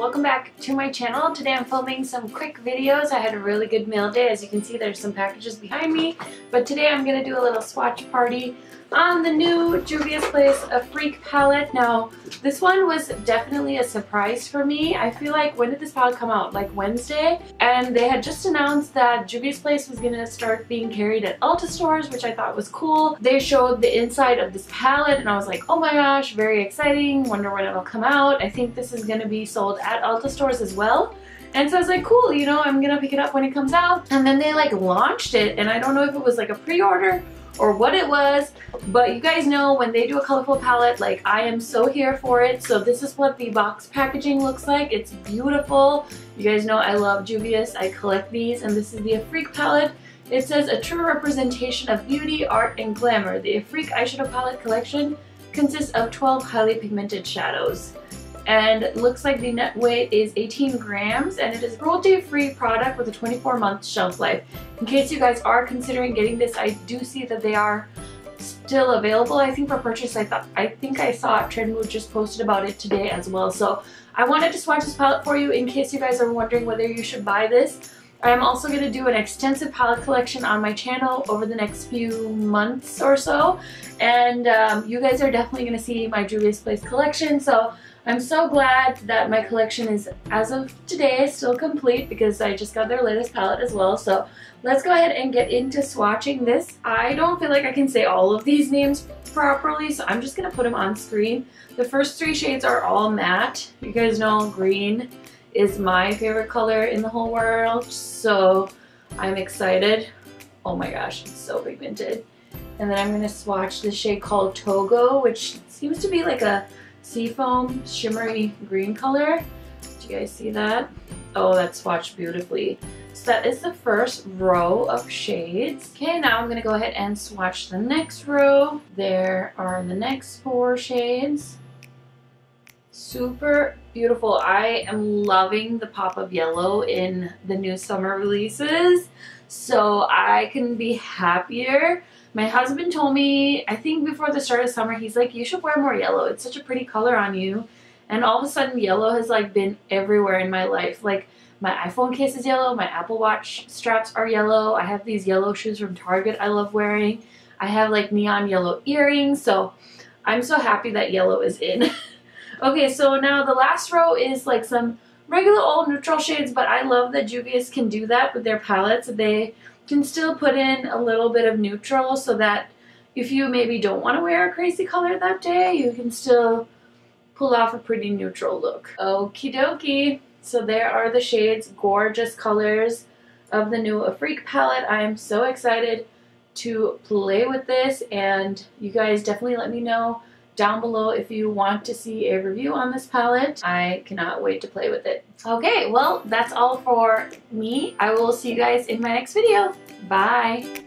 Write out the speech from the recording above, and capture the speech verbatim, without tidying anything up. welcome back to my channel. Today I'm filming some quick videos. I had a really good meal day. As you can see, there's some packages behind me, but today I'm gonna do a little swatch party on the new Juvia's Place Afrique palette. Now, this one was definitely a surprise for me. I feel like, when did this palette come out? Like Wednesday? And they had just announced that Juvia's Place was gonna start being carried at Ulta stores, which I thought was cool. They showed the inside of this palette and I was like, oh my gosh, very exciting. Wonder when it'll come out. I think this is gonna be sold at Ulta stores as well. And so I was like, cool, you know, I'm gonna pick it up when it comes out. And then they like launched it, and I don't know if it was like a pre-order or what it was, but you guys know when they do a colorful palette, like, I am so here for it. So this is what the box packaging looks like. It's beautiful. You guys know I love Juvia's. I collect these, and this is the Afrique palette. It says a true representation of beauty, art, and glamour. The Afrique eyeshadow palette collection consists of twelve highly pigmented shadows. And it looks like the net weight is eighteen grams, and it is a cruelty-free product with a twenty-four month shelf life. In case you guys are considering getting this, I do see that they are still available, I think, for purchase. I thought, I think I saw Trend Mood just posted about it today as well. So I wanted to swatch this palette for you in case you guys are wondering whether you should buy this. I am also going to do an extensive palette collection on my channel over the next few months or so, and um, you guys are definitely going to see my Juvia's Place collection. So I'm so glad that my collection is, as of today, still complete, because I just got their latest palette as well. So let's go ahead and get into swatching this. I don't feel like I can say all of these names properly, so I'm just going to put them on screen. The first three shades are all matte. You guys know green is my favorite color in the whole world, so I'm excited. Oh my gosh, it's so pigmented. And then I'm going to swatch this shade called Togo, which seems to be like a seafoam shimmery green color. Do you guys see that? Oh, that's swatched beautifully. So that is the first row of shades. Okay, now I'm gonna go ahead and swatch the next row. There are the next four shades. Super beautiful. I am loving the pop of yellow in the new summer releases, so I couldn't be happier. My husband told me, I think before the start of summer, he's like, you should wear more yellow. It's such a pretty color on you. And all of a sudden, yellow has like been everywhere in my life. Like, my iPhone case is yellow. My Apple Watch straps are yellow. I have these yellow shoes from Target I love wearing. I have like neon yellow earrings. So I'm so happy that yellow is in. Okay, so now the last row is like some regular old neutral shades, but I love that Juvia's can do that with their palettes. They can still put in a little bit of neutral so that if you maybe don't want to wear a crazy color that day, you can still pull off a pretty neutral look. Okie dokie. So there are the shades, gorgeous colors of the new Afrique palette. I am so excited to play with this, and you guys definitely let me know down below if you want to see a review on this palette. I cannot wait to play with it. Okay, well, that's all for me. I will see you guys in my next video. Bye!